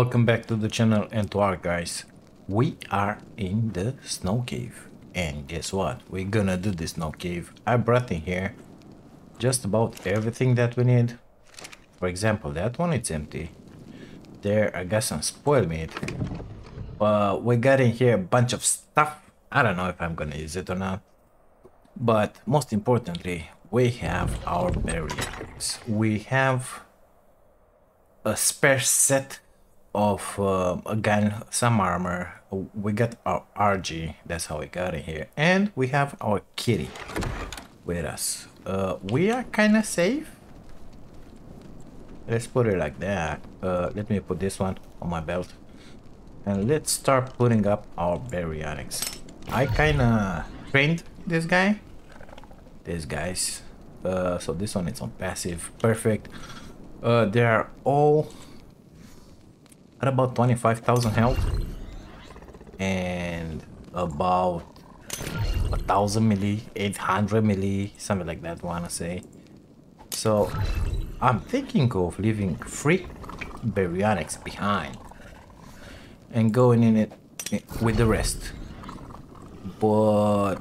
Welcome back to the channel and to ARK, guys. We are in the Snow Cave, and guess what? We're gonna do the Snow Cave. I brought in here just about everything that we need. For example, that one, it's empty. There, I got some spoiled meat. But we got in here a bunch of stuff. I don't know if I'm gonna use it or not. But most importantly, we have our Baryonyx. We have a spare set of a gun, some armor. We got our RG, that's how we got in here, and we have our kitty with us. We are kind of safe, let's put it like that. Let me put this one on my belt and let's start putting up our Baryonyx. I kind of trained this guy, so this one is on passive, perfect. They are all at about 25,000 health and about 1,000 melee, 800 melee, something like that, wanna say. So I'm thinking of leaving free Baryonyx behind and going in it with the rest, but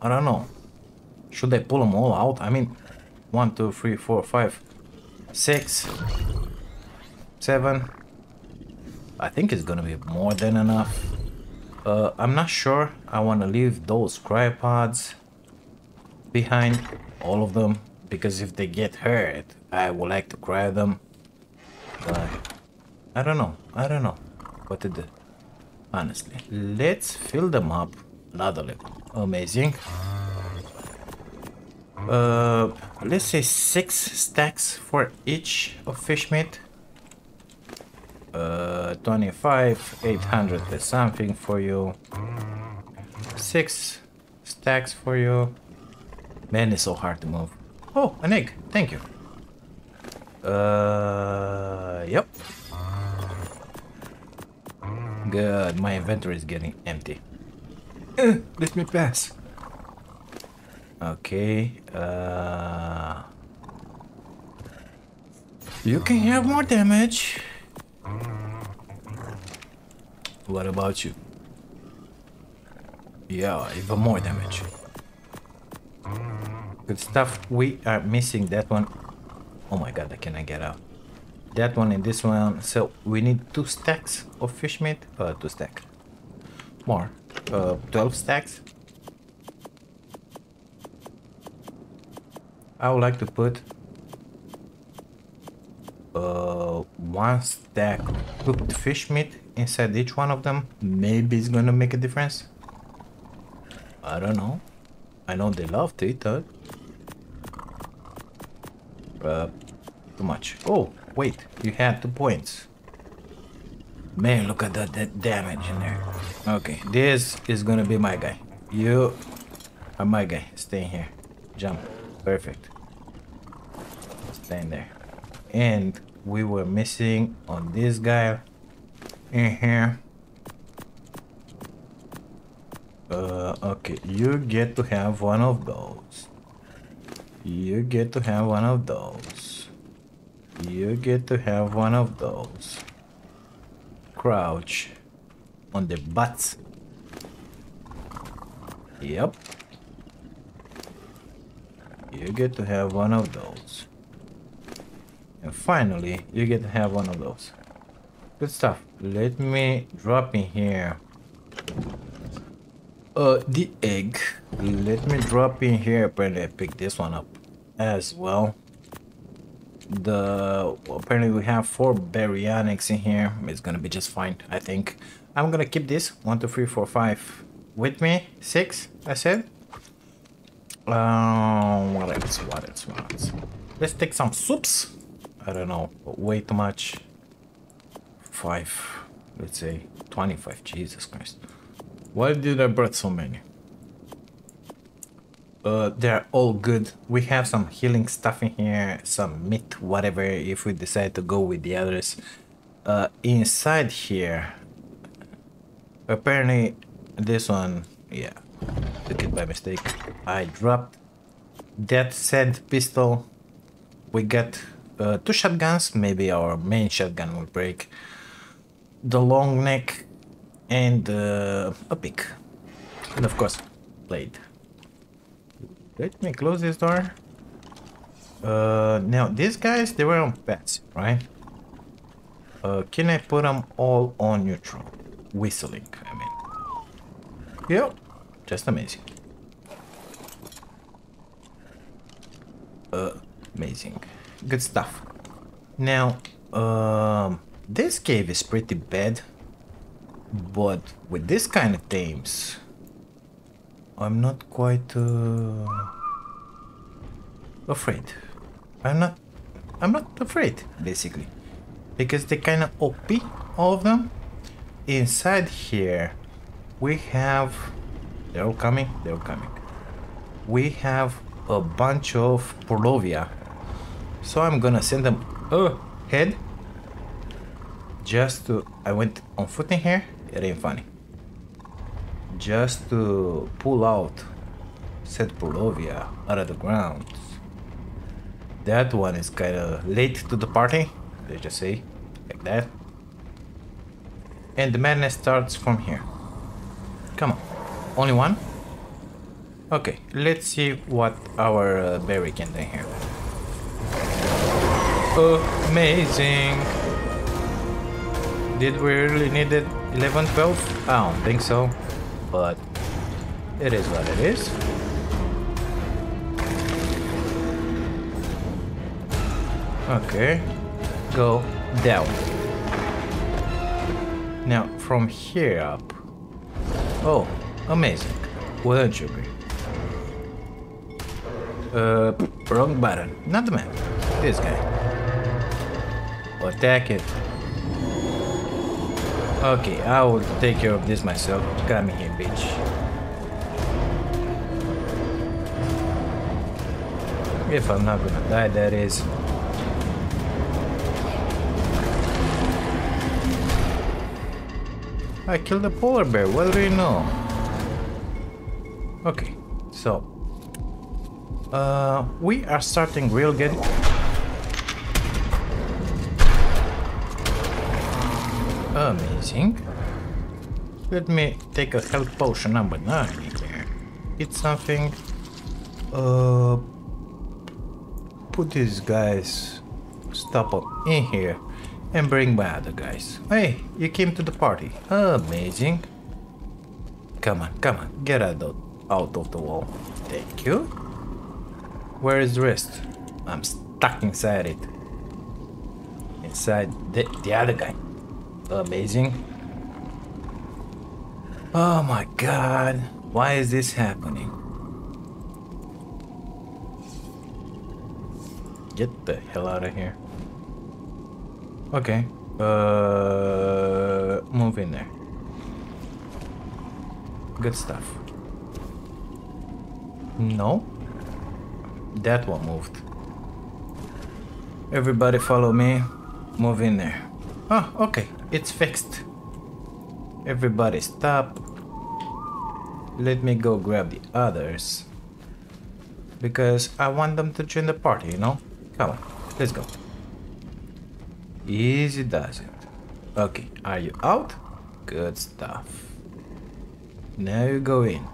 I don't know. Should I pull them all out? I mean, 1, 2, 3, 4, 5, 6, 7. I think it's gonna be more than enough. I'm not sure. I want to leave those cryopods behind, all of them, because if they get hurt, I would like to cryo them. But I don't know. I don't know what to do, honestly. Let's fill them up another level. Amazing. Let's say 6 stacks for each of fish meat. 800 is something for you. 6 stacks for you. Man, it's so hard to move. Oh, an egg. Thank you. Yep. Good. My inventory is getting empty. Let me pass. Okay, you can have more damage. What about you? Yeah, even more damage. Good stuff. We are missing that one. Oh my god, I cannot get out. That one and this one. So we need 2 stacks of fish meat. 2 stack. More. 12 stacks. I would like to put 1 stack cooked fish meat inside each one of them. Maybe it's gonna make a difference. I don't know. I know they love to eat that. Too much. Oh, wait. You had 2 points. Man, look at that damage in there. Okay, this is gonna be my guy. You are my guy. Stay here. Jump. Perfect. Stand there. And we were missing on this guy in here. Okay, you get to have one of those. You get to have one of those. You get to have one of those. Crouch on the butts. Yep. You get to have one of those. And finally, you get to have one of those. Good stuff. Let me drop in here the egg. Let me drop in here. Apparently I picked this one up as well. Apparently we have 4 Baryonyx in here. It's gonna be just fine, I think. I'm gonna keep this 1, 2, 3, 4, 5 with me. 6, I said. What else? Let's take some soups. I don't know, way too much. 5, let's say 25. Jesus Christ, why did I brought so many? They're all good. We have some healing stuff in here, some meat, whatever, if we decide to go with the others. Inside here, apparently this one, yeah, took it by mistake. I dropped that said pistol. We got two shotguns, maybe our main shotgun will break, the long neck and a pick, and of course blade. Let me close this door. Now these guys, they were on pets, right? Can I put them all on neutral? Whistling, I mean. Yep, just amazing. Amazing. Good stuff. Now, this cave is pretty bad, but with this kind of themes, I'm not quite afraid. I'm not afraid, basically, because they kind of OP, all of them. Inside here, we have, they're all coming, they're all coming. We have a bunch of Purlovia, so I'm gonna send them ahead. Just to, I went on foot in here, it ain't funny. Just to pull out said Purlovia out of the ground. That one is kind of late to the party, let's just say, like that. And the madness starts from here. Come on, only one? Okay, let's see what our berry can do here. Amazing! Did we really need it? 11, 12? I don't think so, but it is what it is. Okay, go down. Now from here up. Oh, amazing! Wouldn't you be? Wrong button. Not the man. This guy. Attack it. Okay, I will take care of this myself. Come here, bitch. If I'm not gonna die, that is. I killed a polar bear. What do you know? Okay, so. We are starting real good. Amazing. Let me take a health potion number 9 here. It's something. Put these guys, stop up in here, and bring my other guys. Hey, you came to the party. Amazing. Come on, come on, get out of the wall. Thank you. Where is the rest? I'm stuck inside it. Inside the other guy. Amazing. Oh my god. Why is this happening? Get the hell out of here. Okay. Move in there. Good stuff. No. That one moved. Everybody follow me. Move in there. Ah, okay. It's fixed. Everybody stop. Let me go grab the others. Because I want them to join the party, you know? Come on. Let's go. Easy does it. Okay. Are you out? Good stuff. Now you go in.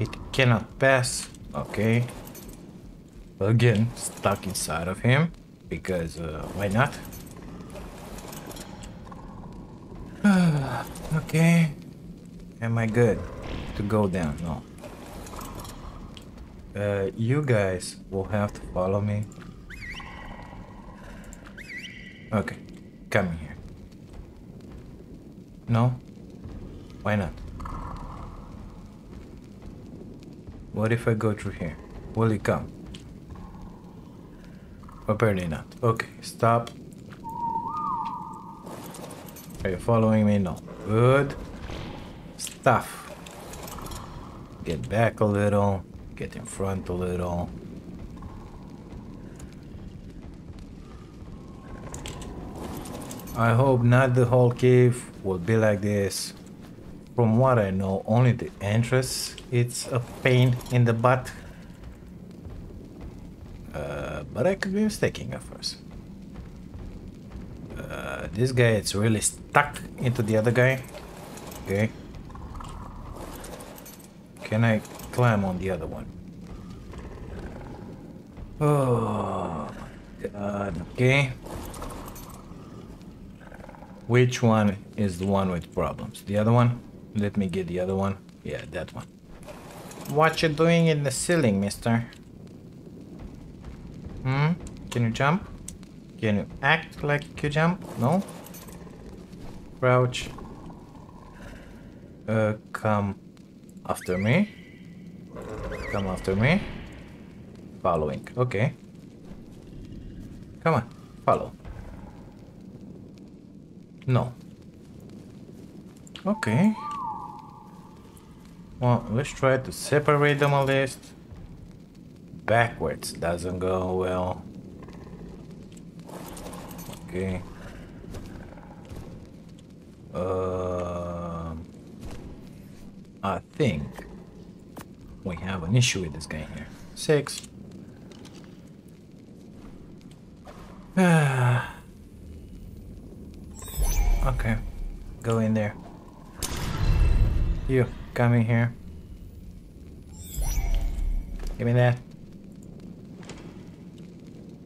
It cannot pass. Okay. Again, stuck inside of him. Because, why not? Okay. Am I good to go down? No. You guys will have to follow me. Okay. Come here. No? Why not? What if I go through here? Will he come? Apparently not. Okay, stop. Are you following me? No. Good stuff. Get back a little. Get in front a little. I hope not the whole cave will be like this. From what I know, only the entrance, it's a pain in the butt. but I could be mistaken, of course. This guy is really stuck into the other guy. Okay. Can I climb on the other one? Oh my god, okay. Which one is the one with problems? The other one? Let me get the other one. Yeah, that one. What you doing in the ceiling, mister? Hmm? Can you jump? Can you act like you could jump? No? Crouch. Come after me. Come after me. Following. Okay. Come on. Follow. No. Okay. Well, let's try to separate them at least. Backwards doesn't go well. Okay. I think we have an issue with this guy here. 6. Okay. Go in there. You, come in here. Give me that.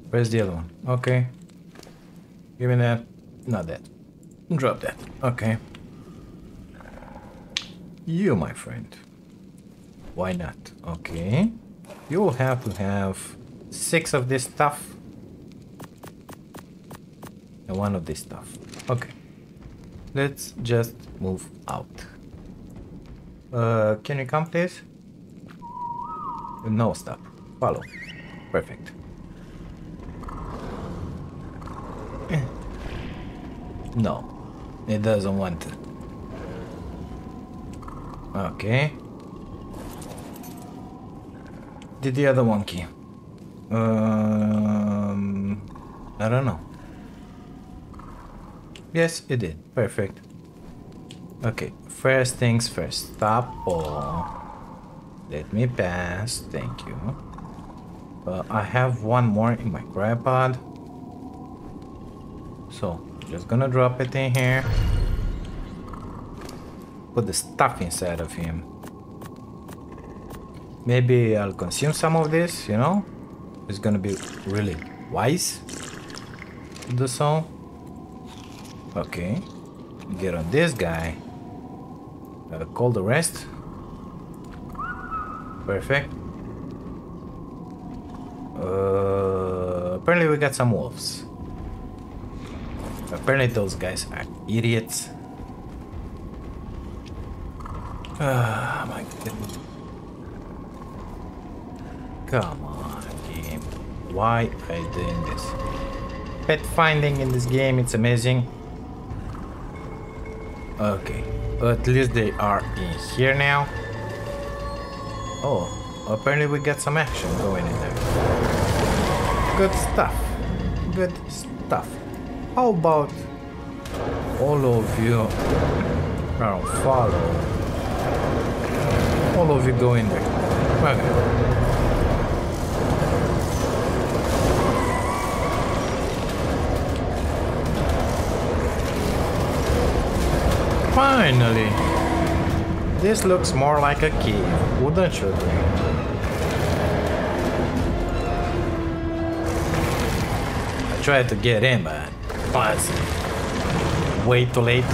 Where's the other one? Okay. Give me that. Not that. Drop that. Okay. You, my friend. Why not? Okay. You will have to have 6 of this stuff. And 1 of this stuff. Okay. Let's just move out. Can you come, please? No, stop. Follow. Perfect. No, it doesn't want to. Okay. Did the other one key? I don't know. Yes, it did. Perfect. Okay, first things first. Stop all. Let me pass. Thank you. I have one more in my tripod. So, just gonna drop it in here. Put the stuff inside of him. Maybe I'll consume some of this, you know? It's gonna be really wise to do so. Okay. Get on this guy. Call the rest. Perfect. Apparently we got some wolves. Apparently those guys are idiots. Ah, my goodness. Come on, game. Why are you doing this? Pet finding in this game, it's amazing. Okay, at least they are in here now. Oh, apparently we got some action going in there. Good stuff. Good stuff. How about all of you follow? All of you go in there. Okay. Finally! This looks more like a key, wouldn't you agree? I tried to get in, but was way too late.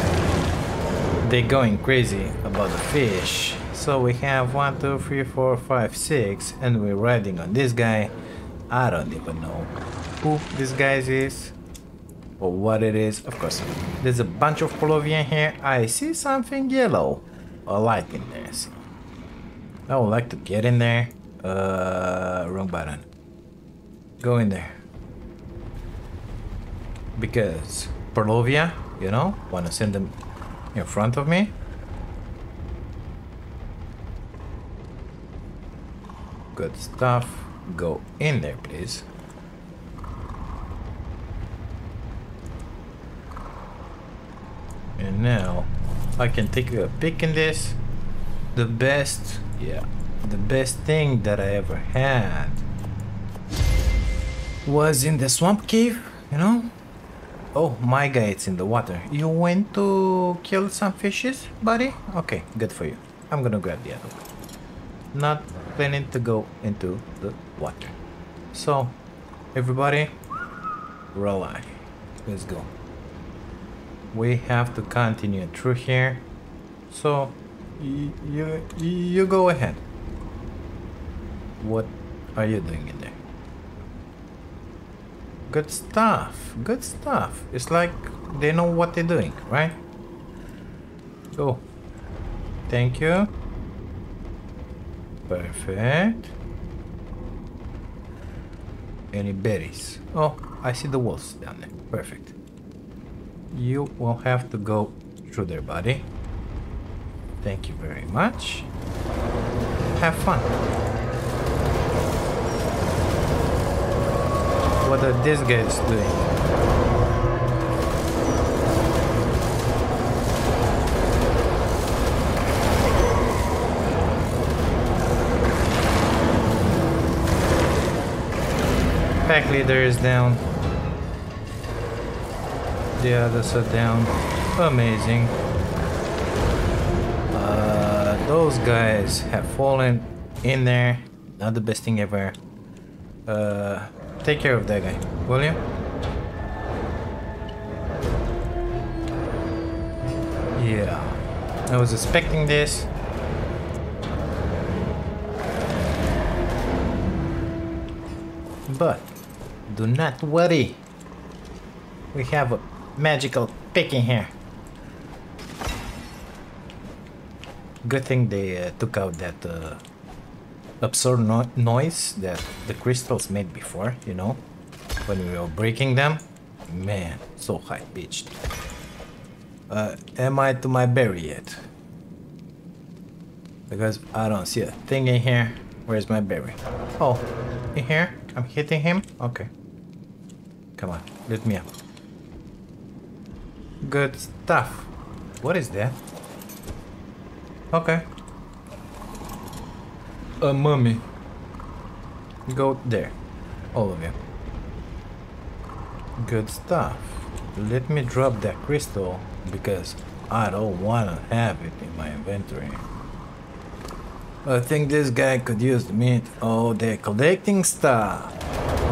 They're going crazy about the fish. So we have 1, 2, 3, 4, 5, 6, and we're riding on this guy. I don't even know who this guy is or what it is. Of course, there's a bunch of Purlovia here. I see something yellow, a light in there. So I would like to get in there. Wrong button. Go in there. Because Purlovia, you know, want to send them in front of me. Good stuff. Go in there, please. And now I can take a peek in this. The best, yeah, the best thing that I ever had. was in the swamp cave, you know? Oh, my guy, it's in the water. You went to kill some fishes, buddy? Okay, good for you. I'm gonna grab the other one. Not planning to go into the water. So, everybody, rely. Let's go. We have to continue through here. So, you go ahead. What are you doing in there? Good stuff. Good stuff. It's like they know what they're doing, right? Go. Thank you. Perfect. Any berries? Oh, I see the wolves down there. Perfect. You will have to go through their body. Thank you very much. Have fun. What are these guys doing? Pack leader is down. The others are down. Amazing. Those guys have fallen in there. Not the best thing ever. Take care of that guy, will you? Yeah. I was expecting this. But do not worry. We have a magical pick in here. Good thing they took out that absurd noise that the crystals made before, you know, when we were breaking them. Man, so high pitched. Am I to my berry yet? Because I don't see a thing in here. Where's my berry? Oh, in here? I'm hitting him? Okay. Come on, lift me up. Good stuff. What is that? Okay. A mummy. Go there. All of you. Good stuff. Let me drop that crystal because I don't want to have it in my inventory. I think this guy could use the meat. Oh, they're collecting stuff.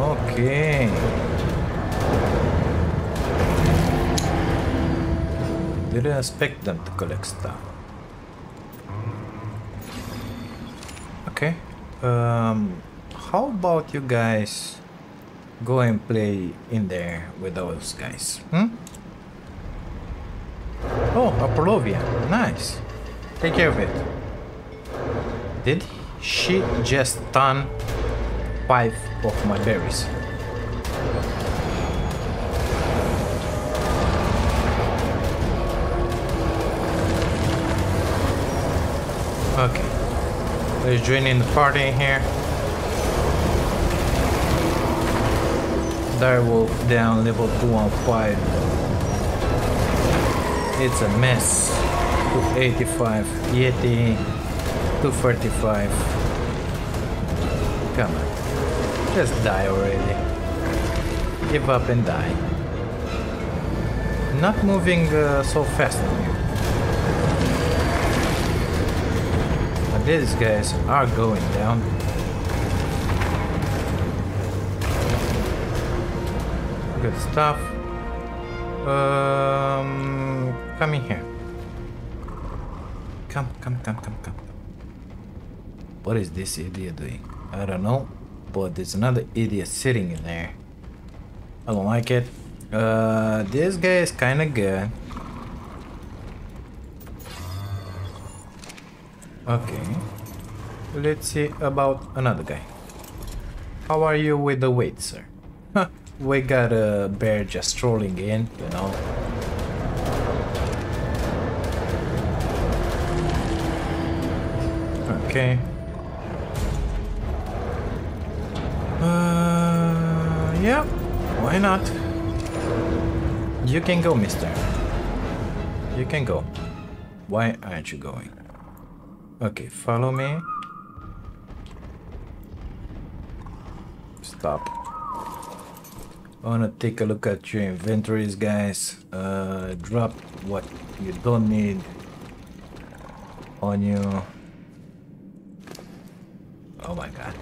Okay. Didn't expect them to collect stuff. Okay, how about you guys go and play in there with those guys, hmm? Oh, a Purlovia, nice. Take care of it. Did she just stun 5 of my berries? Okay. Let's join in the party in here. Direwolf down, level 215. It's a mess. 285. Yeti. 245. Come on. Just die already. Give up and die. Not moving so fast on you. These guys are going down. Good stuff. Come in here. Come. What is this idiot doing? I don't know, but there's another idiot sitting in there. I don't like it. This guy is kind of good. Okay, let's see about another guy. How are you with the weight, sir? We got a bear just strolling in, you know. Okay. Yeah, why not? You can go, mister. You can go. Why aren't you going? Okay, follow me. Stop. I wanna take a look at your inventories, guys. Drop what you don't need on you. Oh my god.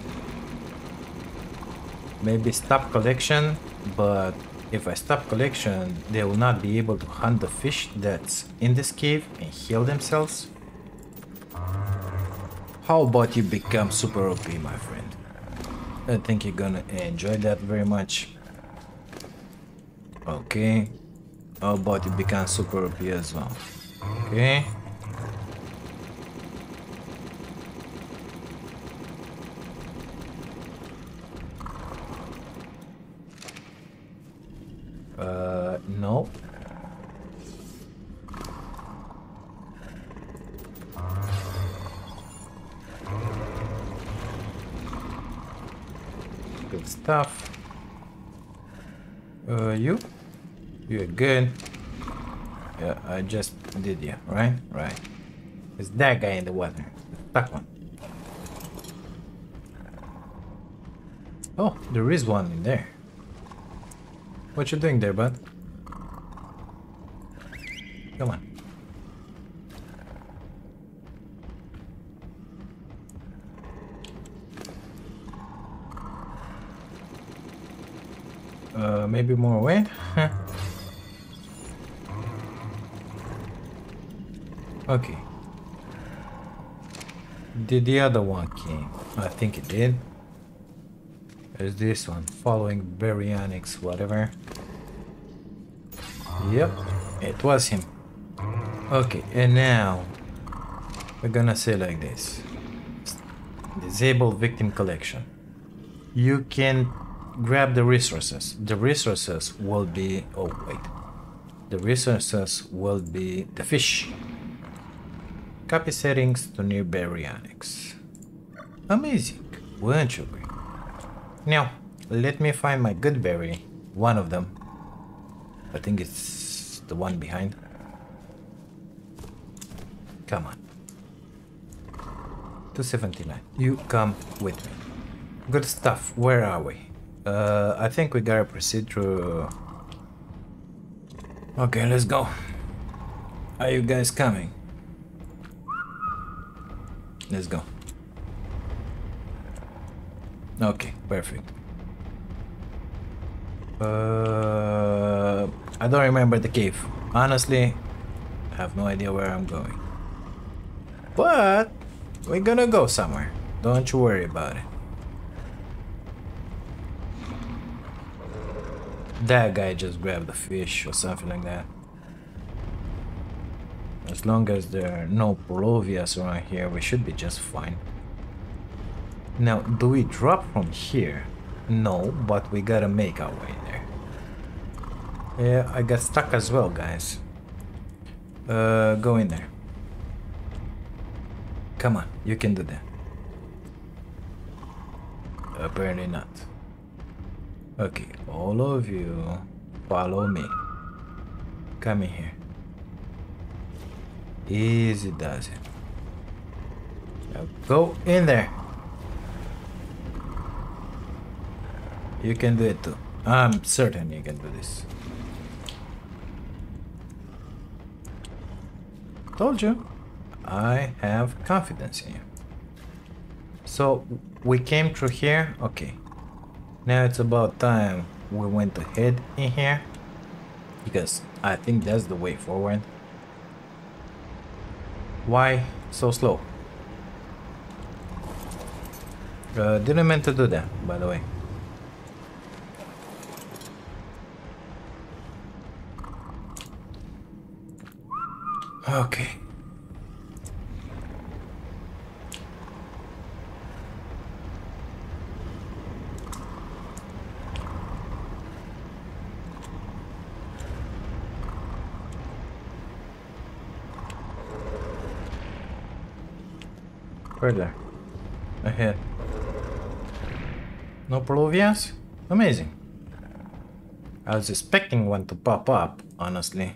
Maybe stop collection, but if I stop collection, they will not be able to hunt the fish that's in this cave and heal themselves. How about you become super OP, my friend? I think you're gonna enjoy that very much. Okay. How about you become super OP as well? Okay. No. Good stuff. You? You're good. Yeah, I just did you, right? Right. It's that guy in the water. That one. Oh, there is one in there. What you doing there, bud? Come on. Maybe more weight? Okay. Did the other one came? I think it did. There's this one, following Baryonyx, whatever. Yep, it was him. Okay, and now we're gonna say like this. Disable victim collection. You can grab the resources. The resources will be... oh wait. The resources will be the fish. Copy settings to new Baryonyx. Amazing, weren't you? Now, let me find my good berry. One of them. I think it's the one behind. Come on. 279. You come with me. Good stuff. Where are we? I think we gotta proceed through... okay, let's go. Are you guys coming? Let's go. Okay, perfect. I don't remember the cave. Honestly, I have no idea where I'm going. But we're gonna go somewhere. Don't you worry about it. That guy just grabbed the fish or something like that. As long as there are no Purlovias around here, we should be just fine. Now, do we drop from here? No, but we gotta make our way there. Yeah, I got stuck as well, guys. Go in there. Come on, you can do that. Apparently not. Okay, all of you, follow me. Come in here. Easy does it. Now go in there. You can do it too. I'm certain you can do this. Told you. I have confidence in you. So, we came through here. Okay. Now it's about time we went ahead in here. Because I think that's the way forward. Why so slow? Didn't mean to do that, by the way. Okay. Further. Ahead. No Purlovias? Amazing. I was expecting one to pop up, honestly.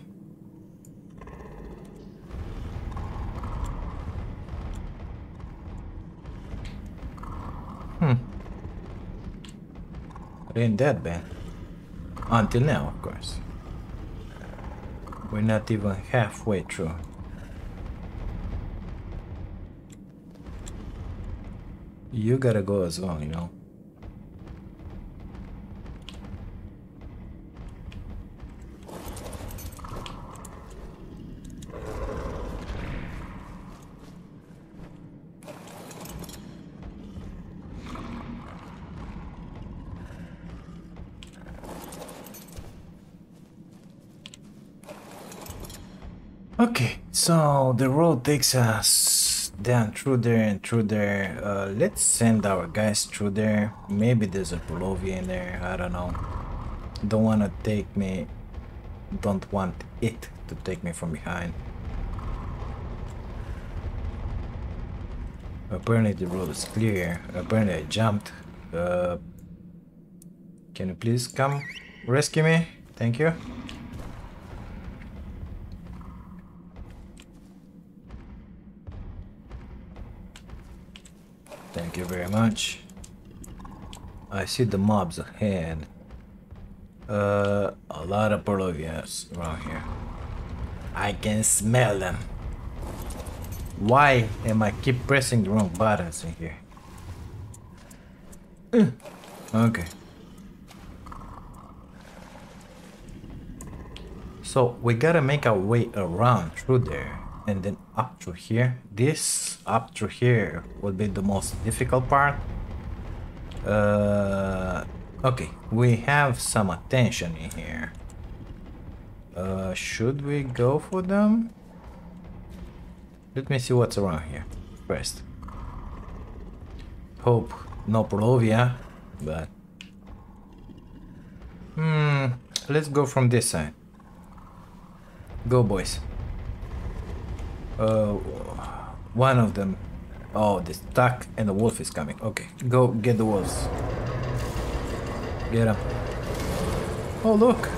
Ain't that bad. Until now, of course. We're not even halfway through. You gotta go as long, you know. Okay, so the road takes us down through there and through there. Let's send our guys through there. Maybe there's a Purlovia in there, I don't know. Don't want it to take me from behind. Apparently the road is clear. Apparently I jumped. Can you please come rescue me? Thank you. Thank you very much. I see the mobs ahead. A lot of Purlovias around here. I can smell them. Why am I keep pressing the wrong buttons in here? Okay. So we gotta make our way around through there. And then up through here. This up through here would be the most difficult part. Okay, we have some attention in here. Should we go for them? Let me see what's around here first. Hope no Purlovia, but let's go from this side. Go, boys. One of them. Oh, the duck and the wolf is coming. Okay, go get the wolves. Get them. Oh, look.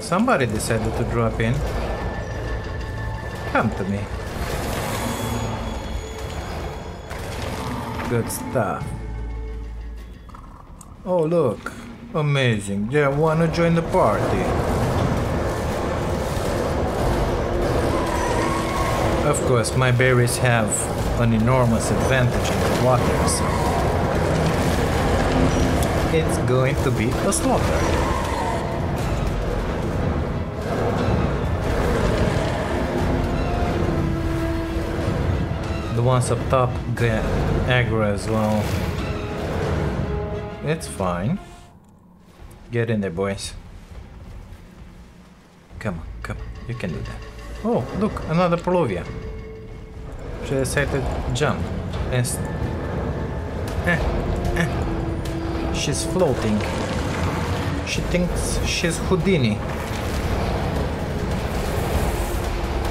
Somebody decided to drop in. Come to me. Good stuff. Oh, look. Amazing. They want to join the party. Of course, my berries have an enormous advantage in the water, so it's going to be a slaughter. The ones up top get aggro as well. It's fine. Get in there, boys. Come on, come on. You can do that. Oh, look, another Purlovia. She decided to jump. She's floating. She thinks she's Houdini.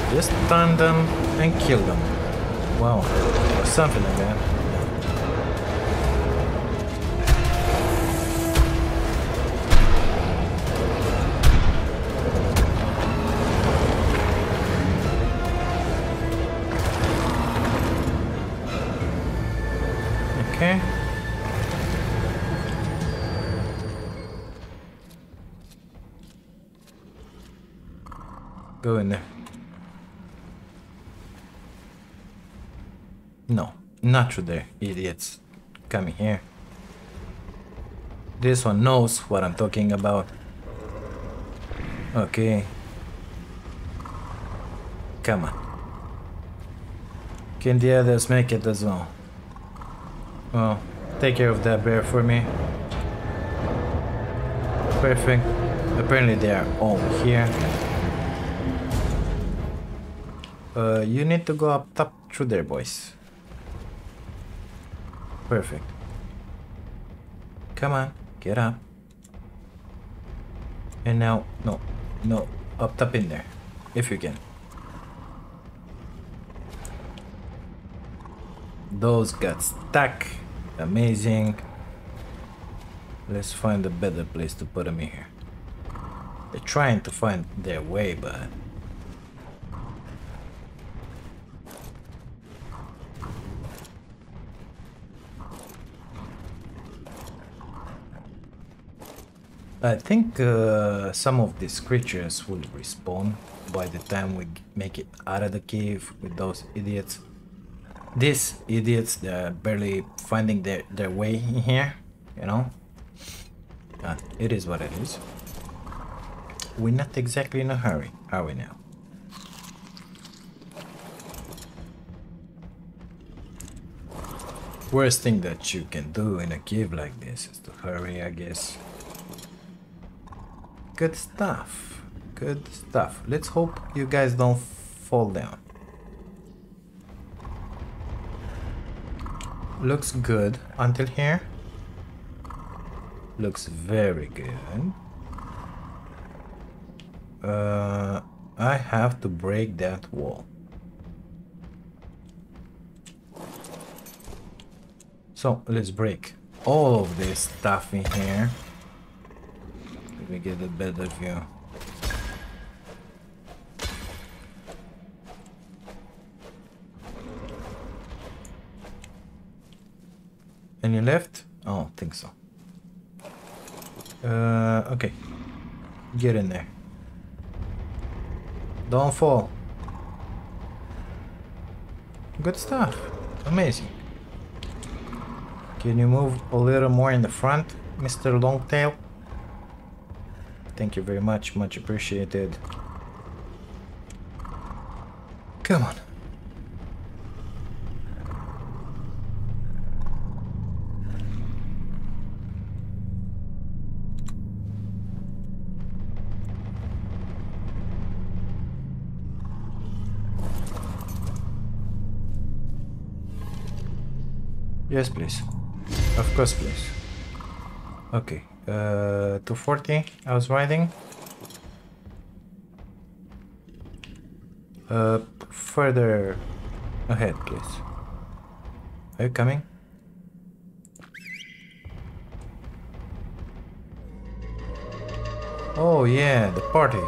Just stun them and kill them. Wow, or something like that. Go in there. No, not through there, idiots. Come in here. This one knows what I'm talking about. Okay. Come on. Can the others make it as well? Well, take care of that bear for me. Perfect. Apparently they are all here. You need to go up top through there, boys. Perfect. Come on, get up. And now, no, up top in there, if you can. Those got stuck. Amazing. Let's find a better place to put them in here. They're trying to find their way, but... I think some of these creatures will respawn by the time we make it out of the cave with those idiots. These idiots, they're barely finding their way in here, you know? It is what it is. We're not exactly in a hurry, are we now? Worst thing that you can do in a cave like this is to hurry, I guess. Good stuff. Good stuff. Let's hope you guys don't fall down. Looks good until here. Looks very good. I have to break that wall. So let's break all of this stuff in here. Let me get a better view. Any left? Oh, I don't think so. Okay. Get in there. Don't fall. Good stuff. Amazing. Can you move a little more in the front, Mr. Longtail? Thank you very much. Much appreciated. Come on. Yes, please. Of course, please. Okay. 240, I was riding. Further ahead, please. Are you coming? Oh, yeah, the party.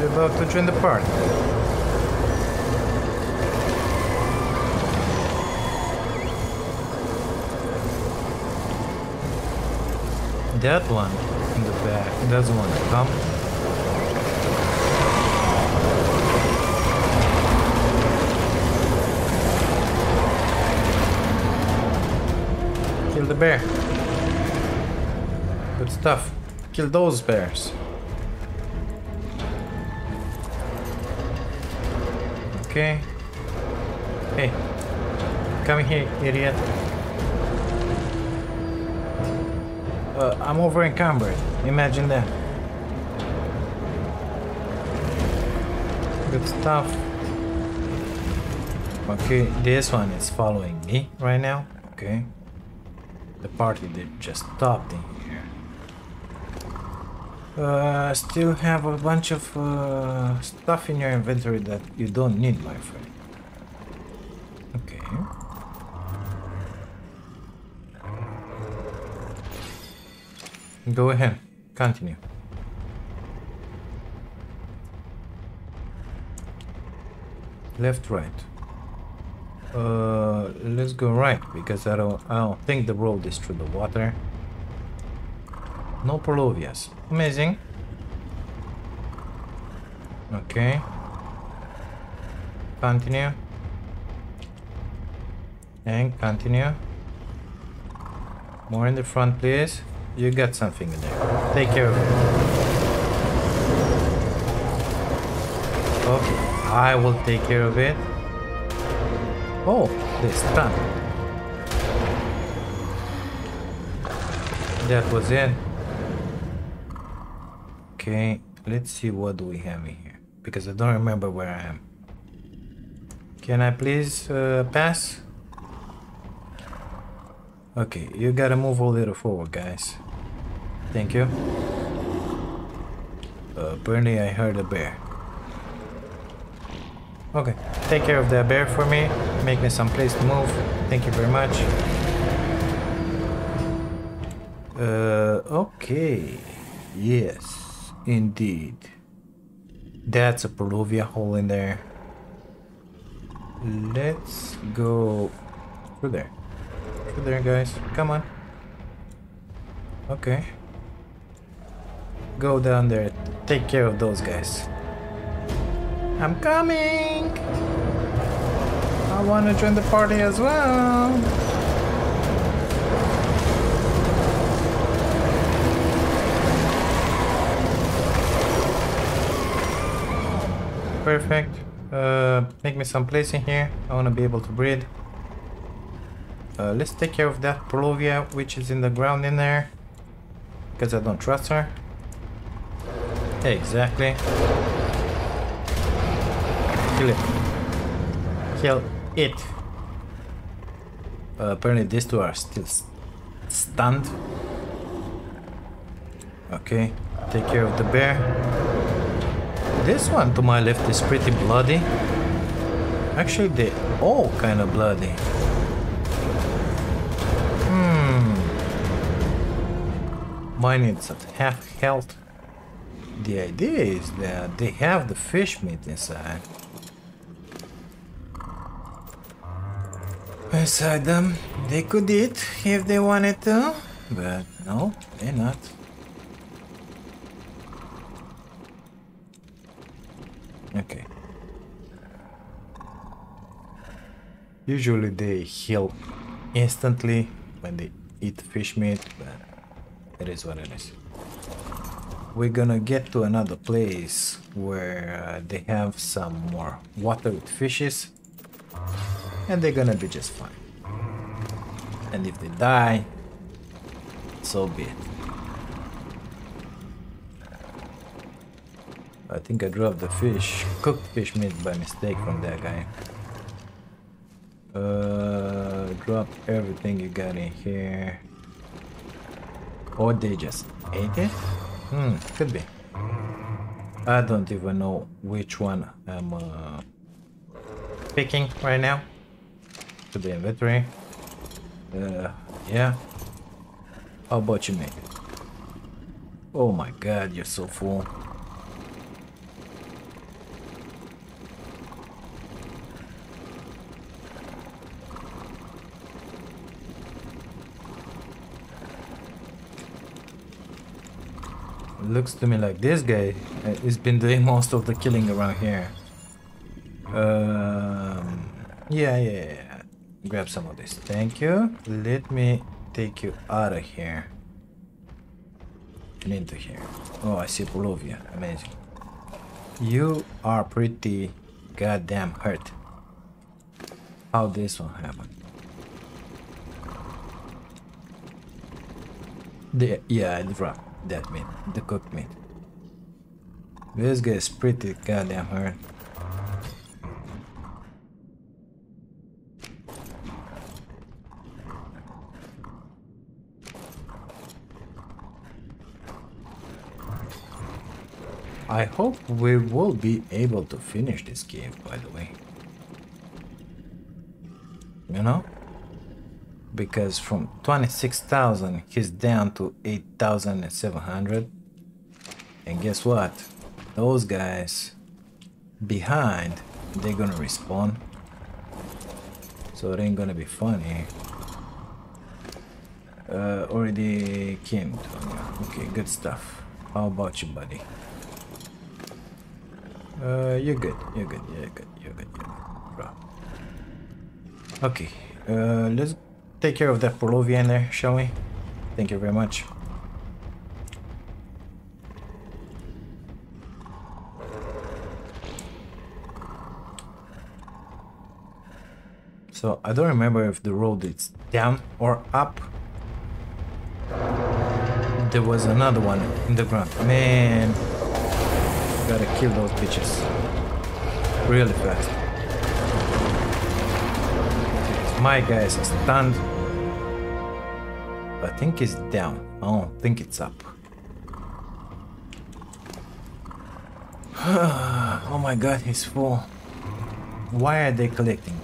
You're about to join the party. That one in the back doesn't want to come. Kill the bear. Good stuff. Kill those bears. Okay. Hey. Come here, idiot. I'm over encumbered. Imagine that. Good stuff. Okay, this one is following me right now. Okay. The party did just stopped in here. Still have a bunch of stuff in your inventory that you don't need, my friend. Okay. Go ahead, continue. Left, right. Let's go right because I don't think the road is through the water. No Purlovias. Amazing. Okay. Continue. And continue. More in the front, please. You got something in there. Take care of it. Okay, I will take care of it. Oh, they're stunned. That was it. Okay, let's see what do we have in here. Because I don't remember where I am. Can I please pass? Okay, you gotta move a little forward, guys. Thank you. Apparently I heard a bear. Okay, take care of that bear for me. Make me some place to move. Thank you very much. Okay. Yes, indeed. That's a Purlovia hole in there. Let's go through there. Guys, come on. Okay. Go down there. Take care of those guys. I'm coming! I want to join the party as well! Perfect. Make me some place in here. I want to be able to breathe. Let's take care of that Purlovia, which is in the ground in there. Because I don't trust her. Exactly. Kill it. Kill it. Apparently these two are still stunned. Okay, take care of the bear. This one to my left is pretty bloody. Actually, they all kind of bloody. Mine is at half health. The idea is that they have the fish meat inside. Inside them, they could eat if they wanted to, but no, they're not. Okay. Usually they heal instantly when they eat fish meat, but it is what it is. We're gonna get to another place where they have some more water with fishes, and they're gonna be just fine. And if they die, so be it. I think I dropped the fish, cooked fish meat by mistake from that guy. Drop everything you got in here. Or they just ate it? Could be. I don't even know which one I'm picking right now. To the inventory. Yeah. How about you, mate? Oh my god, you're so full. Looks to me like this guy has been doing most of the killing around here. Yeah. Grab some of this. Thank you. Let me take you out of here. And into here. Oh, I see Purlovia. Amazing. You are pretty goddamn hurt. How this one happened. Yeah, I dropped that meat, the cooked meat. This guy is pretty goddamn hard. I hope we will be able to finish this cave, by the way. You know? Because from 26,000 he's down to 8,700, and guess what, those guys behind, they're gonna respawn, so it ain't gonna be fun here. Already came to you. Okay, good stuff. How about you, buddy? You're good. Bro. Okay, let's take care of that Purlovia in there, shall we? Thank you very much. So, I don't remember if the road is down or up. There was another one in the ground. Man, gotta kill those bitches really fast. My guys are stunned. I think it's down. I don't think it's up. Oh my god, he's full. Why are they collecting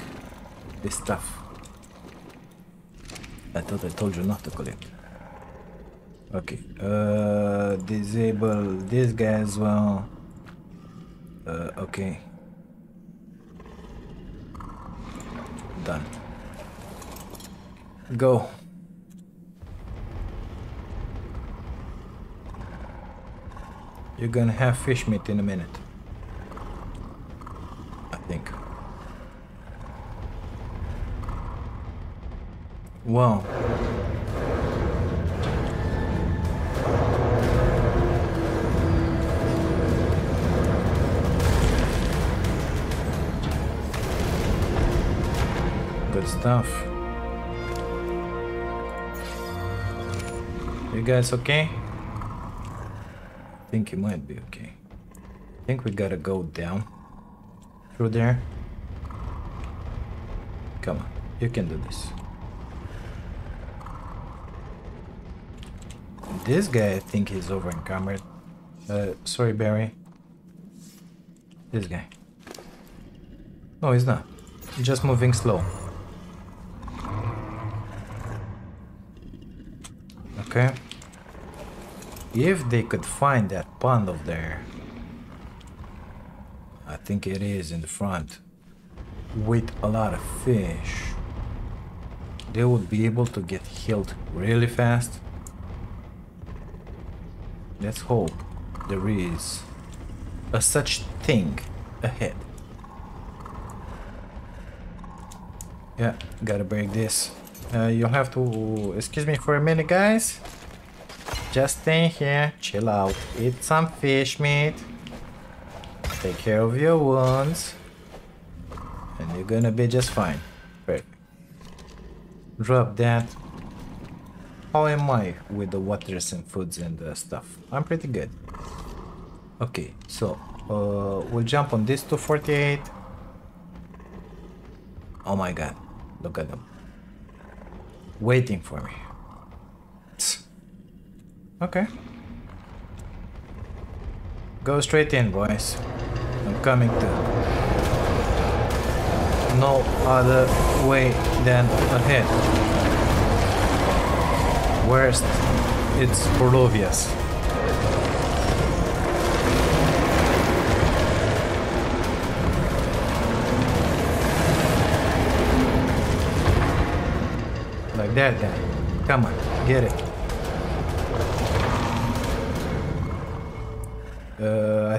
this stuff? I thought I told you not to collect. Okay. Disable this guy as well. Okay. Done. Go. You're gonna have fish meat in a minute, I think. Wow. Good stuff. You guys okay? I think you might be okay. I think we gotta go down through there. Come on, you can do this. This guy, I think he's over encumbered. Sorry, Barry. This guy. No, he's not. He's just moving slow. Okay. If they could find that pond over there. I think it is in the front. With a lot of fish. They would be able to get healed really fast. Let's hope there is a such thing ahead. Yeah, gotta break this. You'll have to excuse me for a minute, guys. Just stay here, chill out, eat some fish meat, take care of your wounds, and you're gonna be just fine. Perfect. Drop that. How am I with the waters and foods and stuff? I'm pretty good. Okay, so we'll jump on this 248. Oh my god, look at them. Waiting for me. Okay. Go straight in, boys. I'm coming to. No other way than ahead. Worst, it's Purlovia's. Like that guy. Come on, get it.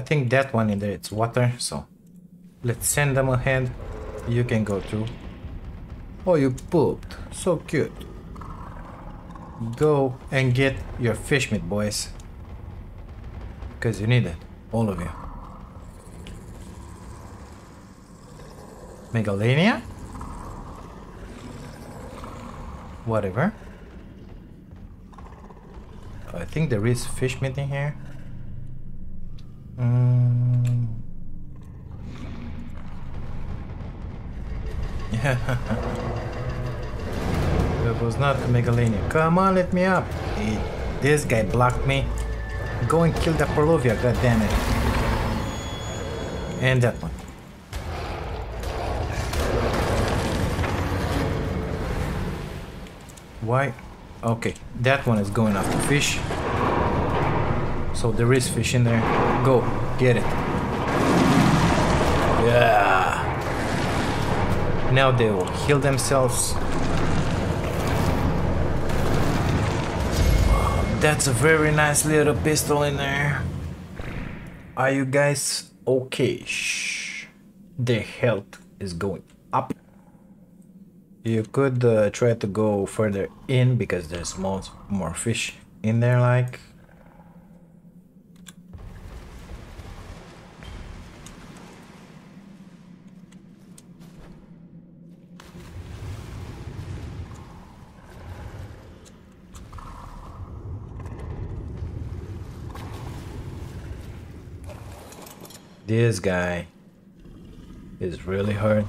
I think that one in there, it's water, so let's send them ahead. You can go through. Oh, you pooped. So cute. Go and get your fish meat, boys. Because you need it. All of you. Megalania? Whatever. I think there is fish meat in here. Yeah. It was not Megalania. Come on, let me up. Hey, this guy blocked me. Go and kill the Purlovia, goddammit. And that one. Why? Okay, that one is going after fish. So there is fish in there. Go, get it. Yeah. Now they will heal themselves. That's a very nice little pistol in there. Are you guys okay? Shh. Their health is going up. You could try to go further in because there's more fish in there, like. This guy is really hard.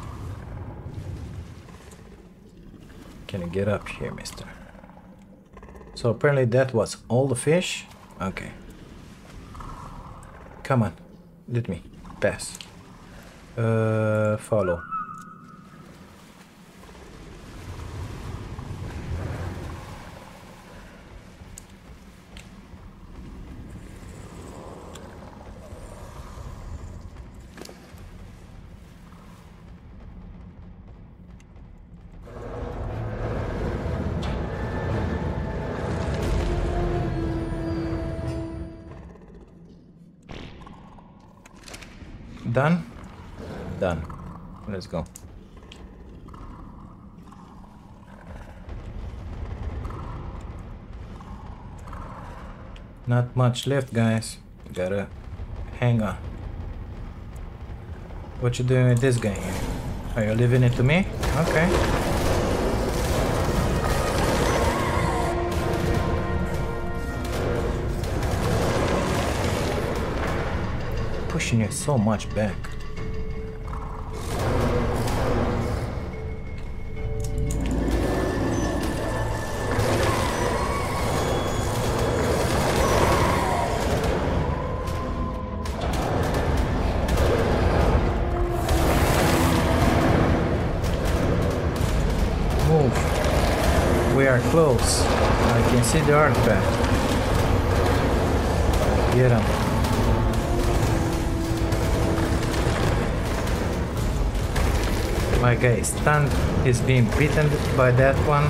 Can you get up here, mister? So apparently that was all the fish. Okay. Come on. Let me pass. Follow. Done? Done. Let's go. Not much left, guys. Gotta hang on. What you doing with this guy here? Are you leaving it to me? Okay. Pushing you so much back. Close. I can see the artifact. Get him. My guy is stunned. He's being beaten by that one,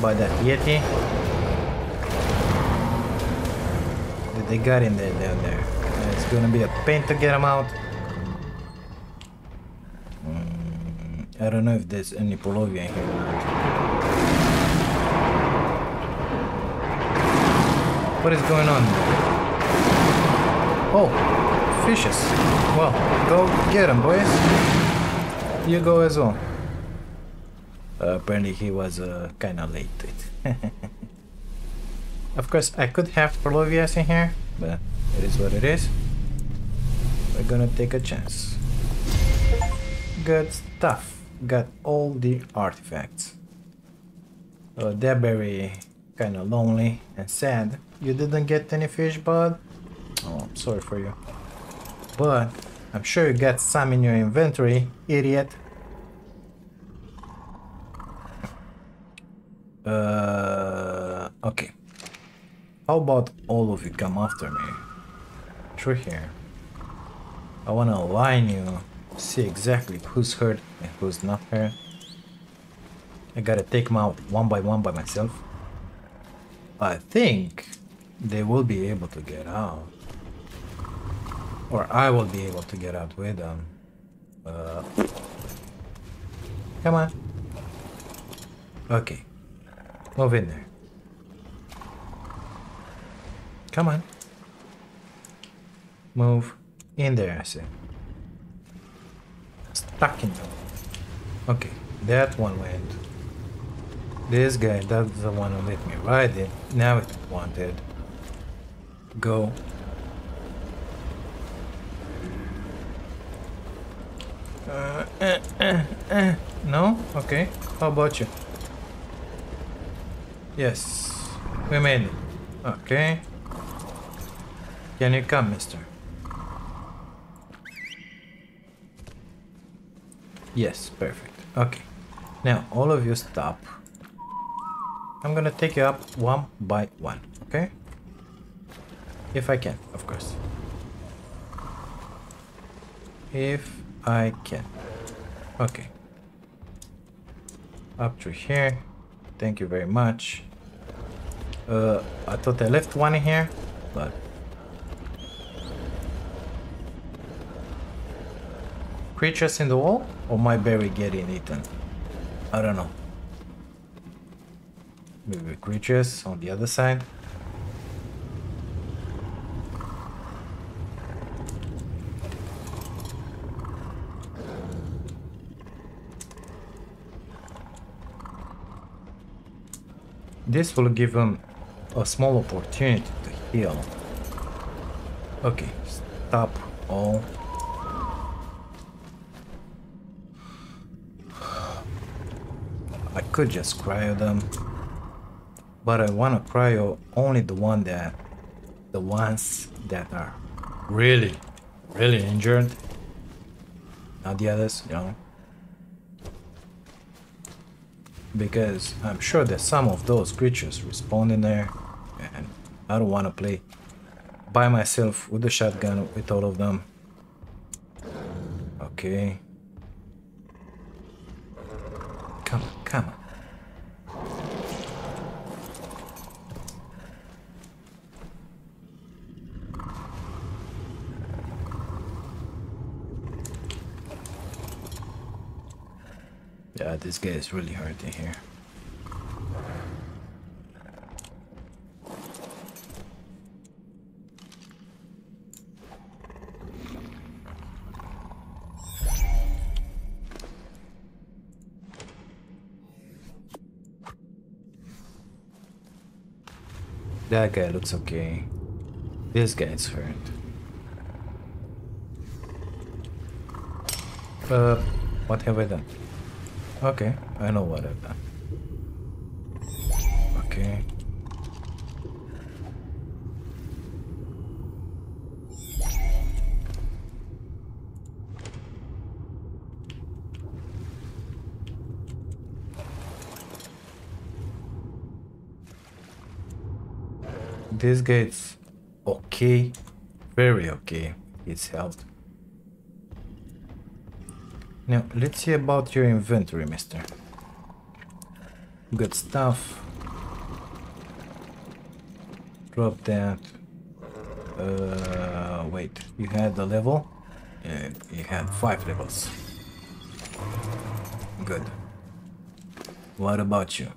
by that Yeti. They got him there down there. It's gonna be a pain to get him out. I don't know if there's any Purlovia here. What is going on? Oh, fishes. Well, go get them, boys. You go as well. Apparently he was kind of late to it. Of course, I could have Purlovias in here, but it is what it is. We're gonna take a chance. Good stuff. Got all the artifacts. They're very kind of lonely and sad. You didn't get any fish, bud? Oh, I'm sorry for you. But I'm sure you got some in your inventory, idiot. Okay. How about all of you come after me? Through here. I wanna align you, see exactly who's hurt and who's not hurt. I gotta take them out one by one by myself. I think they will be able to get out, or I will be able to get out with them. Come on. Okay, move in there. Come on, move in there. I said stuck in them. Okay, that one went. This guy doesn't want to let me ride it. Now it's wanted. Go. No? Okay. How about you? Yes. We made it. Okay. Can you come, mister? Yes. Perfect. Okay. Now, all of you stop. I'm gonna take you up one by one, okay? If I can, of course. If I can. Okay. Up to here. Thank you very much. I thought I left one in here, but... Creatures in the wall? Or my berry getting eaten? I don't know. Maybe creatures on the other side. This will give them a small opportunity to heal. Okay, stop all. I could just cryo them. But I wanna cryo only the ones that are really injured. Not the others, you know. Because I'm sure that some of those creatures respawn in there, and I don't wanna play by myself with the shotgun with all of them. Okay. Come on, come on. God, this guy is really hard to hear. That guy looks okay. This guy's hurt. What have I done? Okay, I know what I've done. Okay. This guy's okay, very okay, it's health. Now let's see about your inventory, mister. Good stuff. Drop that. Wait, you had the level? Yeah, you had 5 levels. Good. What about you?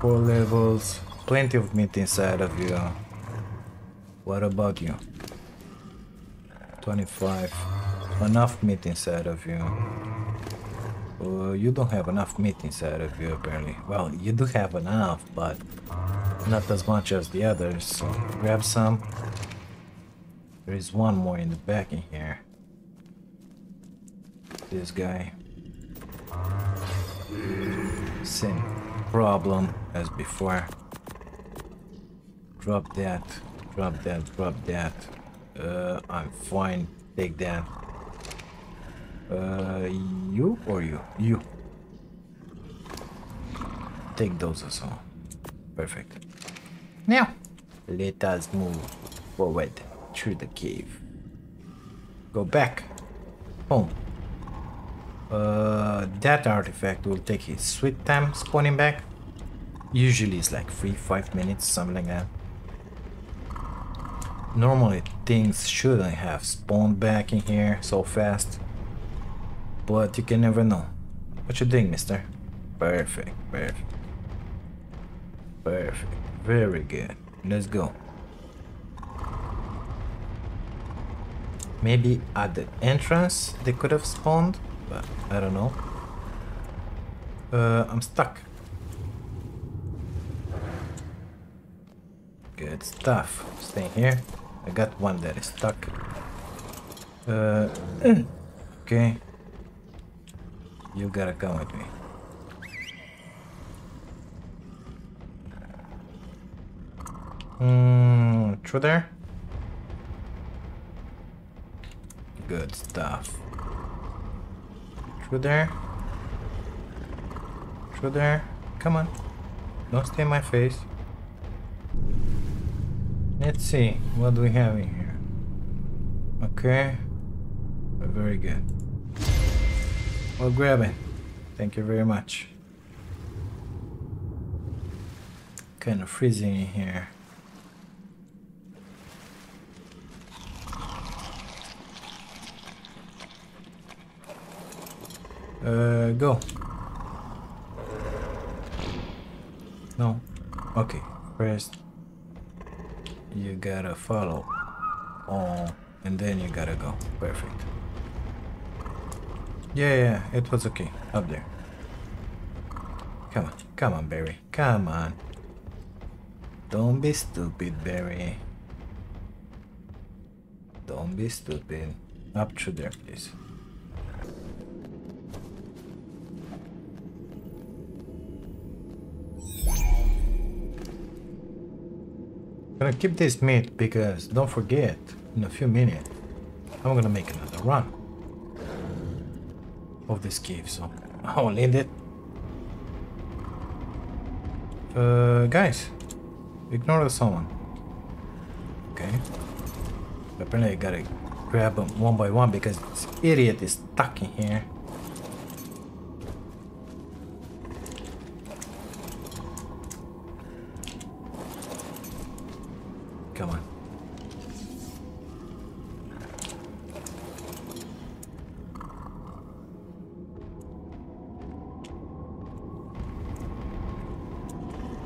4 levels. Plenty of meat inside of you. What about you? 25. Enough meat inside of you. You don't have enough meat inside of you, apparently. Well, you do have enough, but not as much as the others. So grab some. There is one more in the back in here. This guy. Same problem as before. Drop that, drop that, drop that. I'm fine. Take that. You or you? You. Take those as well. Perfect. Now, let us move forward through the cave. Go back. Home. That artifact will take his sweet time spawning back. Usually it's like 3-5 minutes, something like that. Normally things shouldn't have spawned back in here so fast, but you can never know. What you think, mister? Perfect, perfect, perfect, very good. Let's go. Maybe at the entrance they could have spawned, but I don't know. I'm stuck. Good stuff. Stay here. I got one that is stuck. Okay. You gotta come with me. Through there? Good stuff. Through there? Through there? Come on. Don't stay in my face. Let's see what do we have in here. Okay, very good. We'll grab it. Thank you very much. Kind of freezing in here. Go. No. Okay. First. You gotta follow on, and then you gotta go. Perfect. Yeah, it was okay. Up there. Come on. Come on, Barry. Come on. Don't be stupid, Barry. Don't be stupid. Up through there, please. Gonna keep this meat because don't forget, in a few minutes I'm gonna make another run of this cave, so I'll end it. Guys, ignore the summon. Okay. Apparently I gotta grab them one by one because this idiot is stuck in here. Come on.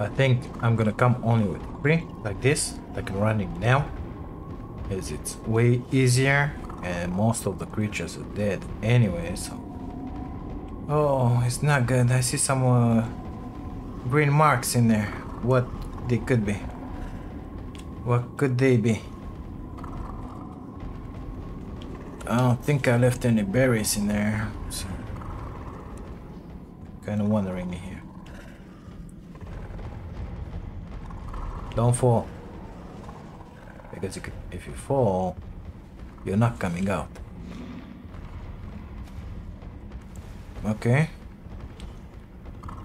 I think I'm gonna come only with 3, like this, like I'm running now, as it's way easier and most of the creatures are dead anyway, so... Oh, it's not good. I see some green marks in there. What they could be? What could they be? I don't think I left any berries in there, so... Kinda wandering in here. Don't fall. Because if you fall, you're not coming out. Okay.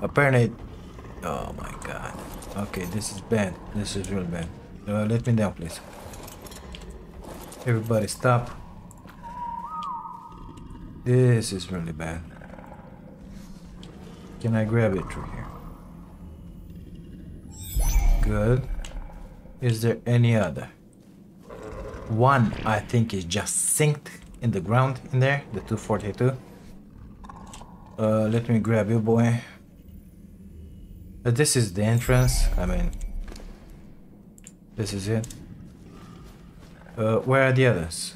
Apparently... Oh my god. Okay, this is bad. This is real bad. Let me down, please. Everybody stop. This is really bad. Can I grab it through here? Good. Is there any other? One, I think, is just sinked in the ground in there, the 242. Let me grab you, boy. This is the entrance. I mean, this is it. Where are the others?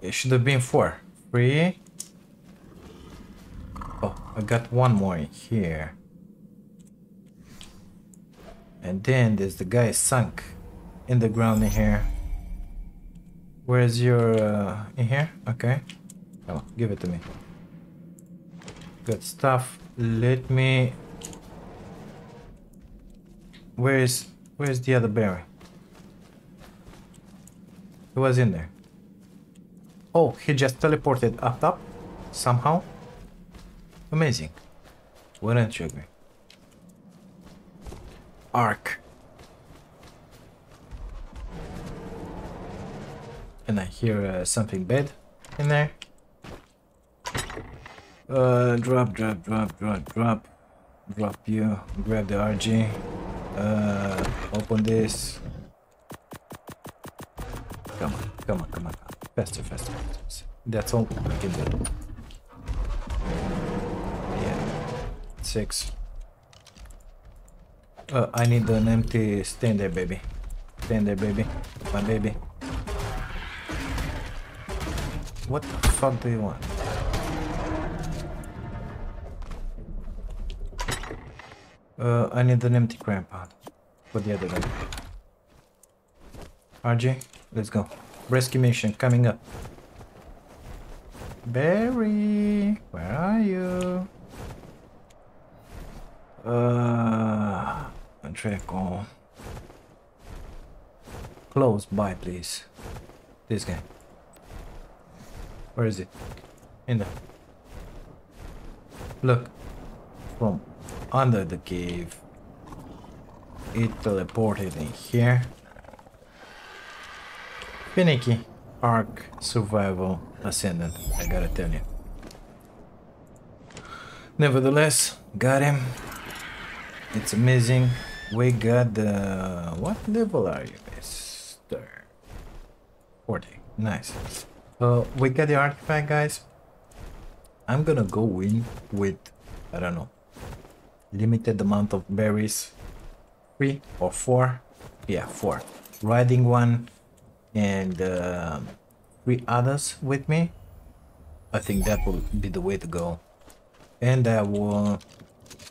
It should have been 4. 3. Oh, I got one more in here. And then there's the guy sunk in the ground in here. Where's your... in here? Okay. Come on, give it to me. Good stuff. Let me... Where's the other berry? It was in there. Oh, he just teleported up top somehow. Amazing. Wouldn't you agree? Ark. And I hear something bad in there. Drop you. Grab the RG. Open this. Come on, come on, come on. Faster, faster, faster. That's all I can do. Yeah. 6. I need an empty. Stand there, baby. Stand there, baby. My baby. What the fuck do you want? I need an empty cram pod for the other guy. RG, let's go. Rescue mission coming up. Barry, where are you? Treco. Close by, please. This guy. Where is it? In there. Look. From under the cave. It teleported in here. Finicky. ARK Survival Ascended. I gotta tell you. Nevertheless, got him. It's amazing. We got the... what level are you, Mr. 40. Nice. We got the artifact, guys. I'm gonna go in with, I don't know, limited amount of berries. 3 or 4. Yeah, 4. Riding one and 3 others with me. I think that will be the way to go. And I will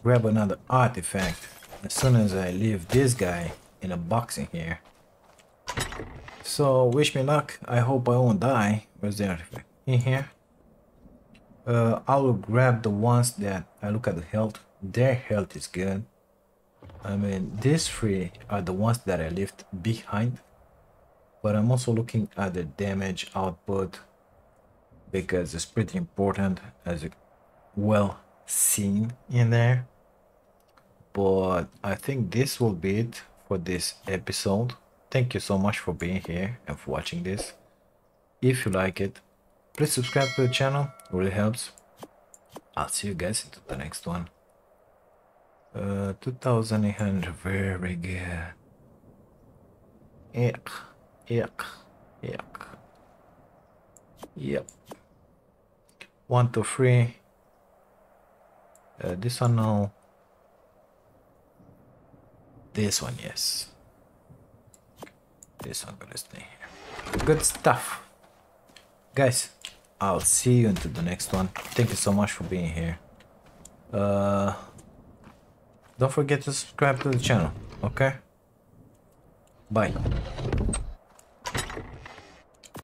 grab another artifact as soon as I leave this guy in a box in here. So wish me luck. I hope I won't die. Where's the artifact? In here. I will grab the ones that I look at the health. Their health is good. I mean, these 3 are the ones that I left behind. But I'm also looking at the damage output because it's pretty important, as well seen in there. But I think this will be it for this episode. Thank you so much for being here and for watching this. If you like it, please subscribe to the channel. It really helps. I'll see you guys into the next one. 2800. Very good. Yuck. Yuck. Yuck. Yep. 1, 2, 3. This one now. This one, yes. This one gonna stay here. Good stuff. Guys, I'll see you into the next one. Thank you so much for being here. Don't forget to subscribe to the channel, okay? Bye.